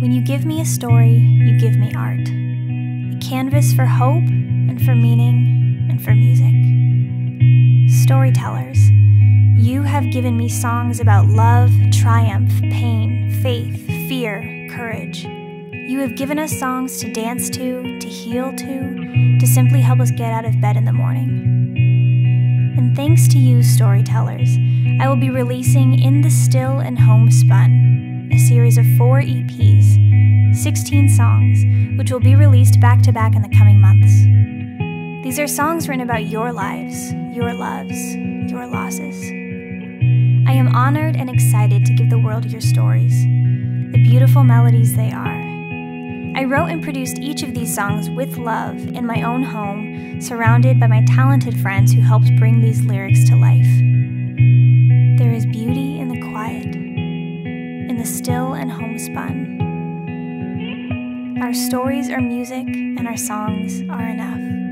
When you give me a story, you give me art. A canvas for hope and for meaning and for music. Storytellers, you have given me songs about love, triumph, pain, faith, fear, courage. You have given us songs to dance to heal to simply help us get out of bed in the morning. And thanks to you, storytellers, I will be releasing In the Still and Homespun, a series of 4 EPs, 16 songs, which will be released back-to-back in the coming months. These are songs written about your lives, your loves, your losses. I am honored and excited to give the world your stories, the beautiful melodies they are. I wrote and produced each of these songs with love in my own home, surrounded by my talented friends who helped bring these lyrics to life. There is beauty in the quiet, in the still and homespun. Our stories are music and our songs are enough.